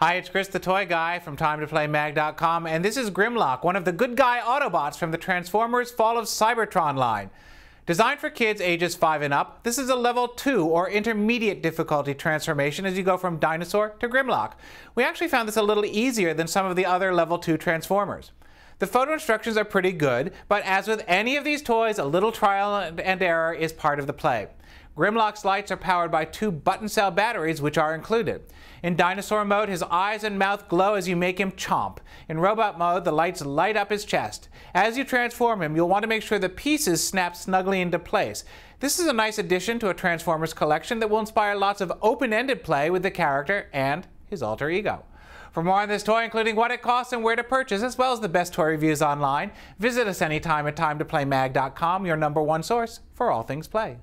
Hi, it's Chris the Toy Guy from TimeToPlayMag.com, and this is Grimlock, one of the good guy Autobots from the Transformers Fall of Cybertron line. Designed for kids ages 5 and up, this is a level 2 or intermediate difficulty transformation as you go from dinosaur to Grimlock. We actually found this a little easier than some of the other level 2 Transformers. The photo instructions are pretty good, but as with any of these toys, a little trial and error is part of the play. Grimlock's lights are powered by 2 button cell batteries, which are included. In dinosaur mode, his eyes and mouth glow as you make him chomp. In robot mode, the lights light up his chest. As you transform him, you'll want to make sure the pieces snap snugly into place. This is a nice addition to a Transformers collection that will inspire lots of open-ended play with the character and his alter ego. For more on this toy, including what it costs and where to purchase, as well as the best toy reviews online, visit us anytime at TimeToPlayMag.com, your #1 source for all things play.